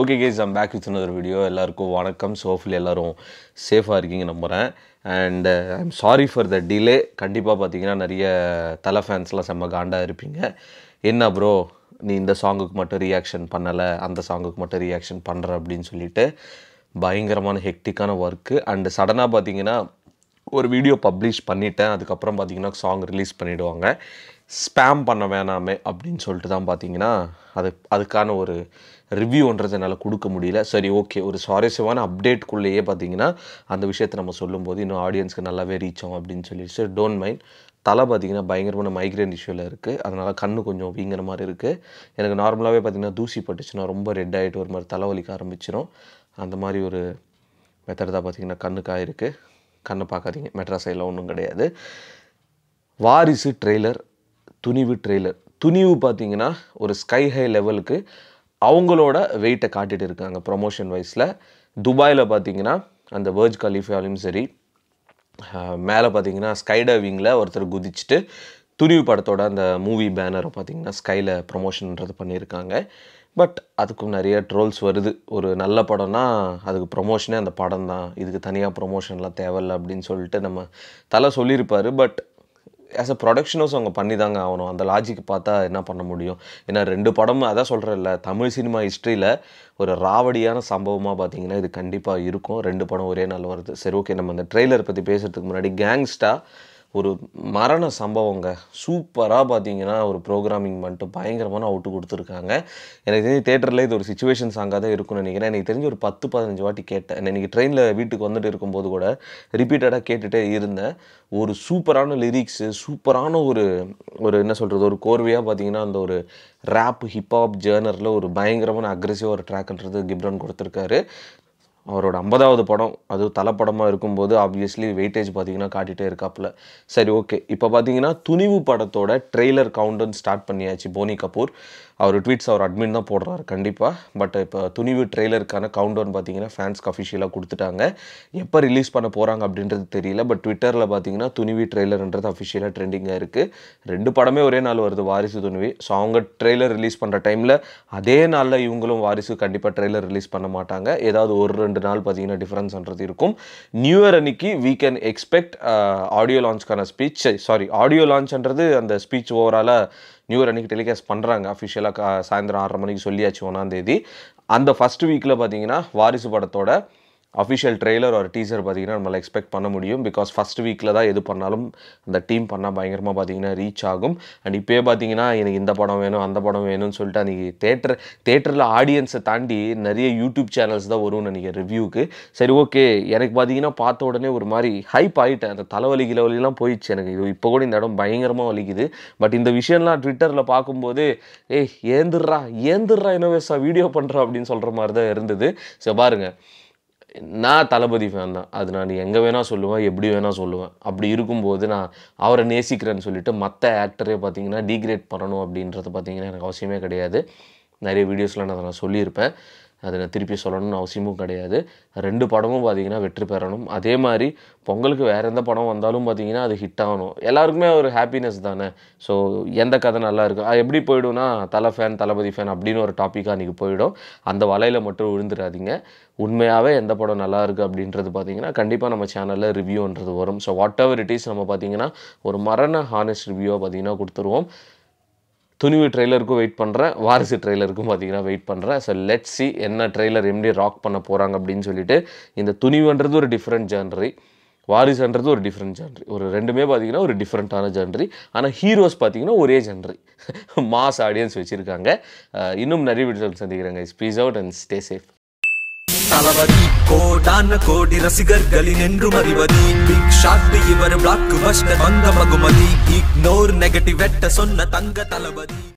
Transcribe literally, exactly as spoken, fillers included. Okay guys, I'm back with another video. Ellarku vanakkam. So hopefully ellarum safe ah irkeenga namuren. And uh, I'm sorry for the delay. Kandipa pathina nariya thala fans la semma gaanda irpinga. Enna bro, nee inda song ku mattum reaction pannala, andha song ku mattum reaction pandra appdin sollitte bayangaramana hecticana work and suddenly pathina or video publish panniten. Adukapram pathina song release panniduvaanga. Spam panna vename appdin solittu dhaan pathina adu adukana oru review ondradha enala kudukka mudiyala. Sari okay, oru swareshyamana update kulleye pathina andha vishayatha nama sollumbodhu inno audience ku nallave reach agum appdin solli. So don't mind. Thala pathina bayangaramana migraine issue la irukku, adanal kannu konjam veengara mari irukku. Enakku normally pathina doosi pattichuna romba red aayittu oru mari thalavali aarambichirum. Andha mari oru method da pathina kannukku irukku. Kanna paakadinga, Madras illa onnum kedaiyadhu. Varisu trailer, Thunivu trailer. Thunivu pathina oru sky high level ku அவங்களோட வெயிட்டை காட்டிட்டு இருக்காங்க promotion வைஸில். துபாயில் பார்த்தீங்கன்னா அந்த Burj Khalifaலையும் சரி, மேலே பார்த்தீங்கன்னா ஸ்கை டைவிங்கில் ஒருத்தர் குதிச்சுட்டு துணிவு படத்தோட அந்த மூவி பேனரை பார்த்தீங்கன்னா ஸ்கையில் ப்ரொமோஷன்ன்றது பண்ணியிருக்காங்க. பட் அதுக்கும் நிறைய ட்ரோல்ஸ் வருது. ஒரு நல்ல படம்னா அதுக்கு ப்ரொமோஷனே அந்த படம் தான், இதுக்கு தனியாக ப்ரொமோஷன்லாம் தேவையில்லை அப்படின்னு சொல்லிட்டு நம்ம தலை சொல்லியிருப்பார். But as a production house அவங்க பண்ணி தாங்க ஆகணும். அந்த லாஜிக்கு பார்த்தா என்ன பண்ண முடியும்? ஏன்னா ரெண்டு படமும் அதான் சொல்கிறேன் இல்லை, தமிழ் சினிமா ஹிஸ்ட்ரியில் ஒரு ராவடியான சம்பவமாக பார்த்தீங்கன்னா இது கண்டிப்பாக இருக்கும். ரெண்டு படம் ஒரே நாள் வருது. சரி ஓகே, நம்ம அந்த ட்ரெய்லர் பற்றி பேசுகிறதுக்கு முன்னாடி கேங்ஸ்டா ஒரு மரண சம்பவங்க சூப்பராக பார்த்தீங்கன்னா ஒரு ப்ரோக்ராமிங் பண்ணிட்டு பயங்கரமான அவுட்டு கொடுத்துருக்காங்க. எனக்கு தெரிஞ்சு தேட்டரில் இது ஒரு சிச்சுவேஷன் சாங்காக தான் இருக்கும்னு நினைக்கிறேன். எனக்கு தெரிஞ்சு ஒரு பத்து பதினஞ்சு வாட்டி கேட்டேன். இன்றைக்கி ட்ரெயினில் வீட்டுக்கு வந்துட்டு இருக்கும்போது கூட ரிப்பீட்டடாக கேட்டுகிட்டே இருந்தேன். ஒரு சூப்பரான லிரிக்ஸு, சூப்பரான ஒரு ஒரு என்ன சொல்கிறது, ஒரு கோர்வையாக பார்த்தீங்கன்னா அந்த ஒரு ரேப் ஹிப்ஹாப் ஜேர்னரில் ஒரு பயங்கரமான அக்ரெசிவாக ஒரு ட்ராக்ன்றது கிப்ரான் கொடுத்துருக்காரு. அவரோட ஐம்பதாவது படம், அதுவும் தலைப்படமாக இருக்கும்போது ஆப்வியஸ்லி வெயிட்டேஜ் பார்த்திங்கன்னா காட்டிகிட்டே இருக்காப்புல. சரி ஓகே, இப்போ பார்த்தீங்கன்னா துணிவு படத்தோட ட்ரெய்லர் கவுண்டன் ஸ்டார்ட் பண்ணியாச்சு. போனி கபூர் அவர் ட்வீட்ஸ் அவர் அட்மின் தான் போடுறாரு கண்டிப்பாக. பட் இப்போ துணிவு ட்ரெய்லருக்கான கவுண்டவுன் பார்த்தீங்கன்னா ஃபேன்ஸ்க்கு அஃபிஷியலாக கொடுத்துட்டாங்க. எப்போ ரிலீஸ் பண்ண போகிறாங்க அப்படின்றது தெரியல. பட் ட்விட்டரில் பார்த்தீங்கன்னா துணிவு ட்ரெய்லர்ன்றது அஃபிஷியலாக ட்ரெண்டிங்காக இருக்குது. ரெண்டு படமே ஒரே நாள் வருது, வாரிசு துணிவு. ஸோ அவங்க ட்ரெய்லர் ரிலீஸ் பண்ணுற டைமில் அதே நாளில் இவங்களும் வாரிசு கண்டிப்பாக ட்ரெய்லர் ரிலீஸ் பண்ண மாட்டாங்க. ஏதாவது ஒரு ரெண்டு நாள் பார்த்தீங்கன்னா டிஃப்ரென்ஸ்ன்றது இருக்கும். நியூ இயர் அன்னைக்கு வீ கேன் எக்ஸ்பெக்ட் ஆடியோ லான்ச்க்கான ஸ்பீச், சாரி ஆடியோ லான்ச்ன்றது அந்த ஸ்பீச் ஓவராலாக நியூ இயர் அன்றைக்கி டெலிகாஸ்ட் பண்ணுறாங்க அஃபிஷியலாக. சாயந்தரம் ஆறரை மணிக்கு சொல்லியாச்சு ஒன்றாந்தேதி. அந்த ஃபஸ்ட் வீக்கில் பார்த்தீங்கன்னா வாரிசு படத்தோட அஃபிஷியல் ட்ரெய்லர் ஒரு டீசர் பார்த்தீங்கன்னா நம்மளால் எக்ஸ்பெக்ட் பண்ண முடியும். பிகாஸ் ஃபஸ்ட் வீக்கில் தான் எது பண்ணாலும் அந்த டீம் பண்ணால் பயங்கரமாக பார்த்தீங்கன்னா ரீச் ஆகும். அண்ட் இப்போயே பார்த்தீங்கன்னா எனக்கு இந்த படம் வேணும் அந்த படம் வேணும்னு சொல்லிட்டு அன்றைக்கி தேட்டர் தேட்டரில் ஆடியன்ஸை தாண்டி நிறைய யூடியூப் சேனல்ஸ் தான் வரும்னு நினைக்கிறேன் ரிவ்யூக்கு. சரி ஓகே, எனக்கு பார்த்தீங்கன்னா பார்த்த உடனே ஒரு மாதிரி ஹைப் ஆகிட்டேன். அந்த தலைவலி கிலவலிலாம் போயிடுச்சு எனக்கு. இது இப்போ கூட இந்த இடம் பயங்கரமாக வலிக்குது. பட் இந்த விஷயம்லாம் ட்விட்டரில் பார்க்கும்போது ஏ ஏந்துடுறா ஏந்துடுறா இன்னோவேஸா வீடியோ பண்ணுறா அப்படின்னு சொல்கிற மாதிரி தான் இருந்தது. சரி பாருங்கள், நான் தளபதி ஃபேன் தான், அது நான் எங்கே வேணால் சொல்லுவேன் எப்படி வேணால் சொல்லுவேன். அப்படி இருக்கும்போது நான் அவரை நேசிக்கிறேன்னு சொல்லிவிட்டு மற்ற ஆக்டரே பார்த்திங்கன்னா டீக்ரேட் பண்ணணும் அப்படின்றது பார்த்திங்கன்னா எனக்கு அவசியமே கிடையாது. நிறைய வீடியோஸில் நான் நான் சொல்லியிருப்பேன், அதை நான் திருப்பி சொல்லணும்னு அவசியமும் கிடையாது. ரெண்டு படமும் பார்த்திங்கன்னா வெற்றி பெறணும். அதே மாதிரி பொங்கலுக்கு வேறு எந்த படம் வந்தாலும் பார்த்திங்கன்னா அது ஹிட் ஆகணும். எல்லாருக்குமே ஒரு ஹாப்பினஸ் தானே. ஸோ எந்த கதை நல்லா இருக்குது அது எப்படி போய்டும்னா தலை ஃபேன் தளபதி ஃபேன் அப்படின்னு ஒரு டாப்பிக்காக அன்றைக்கி போயிடும். அந்த வலையில் மட்டும் விழுந்துடாதீங்க. உண்மையாகவே எந்த படம் நல்லாயிருக்கு அப்படின்றது பார்த்திங்கன்னா கண்டிப்பாக நம்ம சேனலில் ரிவ்யூன்றது வரும். So whatever it is நம்ம பார்த்திங்கன்னா ஒரு மரண ஹானஸ்ட் ரிவ்யூவாக பார்த்திங்கன்னா கொடுத்துருவோம். துணிவு ட்ரெய்லருக்கும் வெயிட் பண்ணுறேன், வாரிசு ட்ரெய்லருக்கும் பார்த்திங்கன்னா வெயிட் பண்ணுறேன். ஸோ லெட்ஸ் சி என்ன ட்ரெய்லர் எப்படி ராக் பண்ண போகிறாங்க அப்படின்னு சொல்லிட்டு. இந்த துணிவுன்றது ஒரு டிஃப்ரெண்ட் ஜான்ரி, வாரிசுன்றது ஒரு டிஃப்ரெண்ட் ஜான்ரி. ஒரு ரெண்டுமே பார்த்திங்கன்னா ஒரு டிஃப்ரெண்ட்டான ஜான்ரி. ஆனால் ஹீரோஸ் பார்த்திங்கன்னா ஒரே ஜான்ரி. மாஸ் ஆடியன்ஸ் வச்சுருக்காங்க. இன்னும் நிறைய வீடியோஸ் சந்திக்கிறாங்க. Peace out and stay safe. Thalapathy கோடான கோடி ரசிகர்களின் என்று மறிவதி பிக் ஷாட் இவர் பிளாக் பஸ்டர் வந்த மகுமதி இக்னோர் நெகட்டிவ் வெட்ட சொன்ன தங்க தளபதி.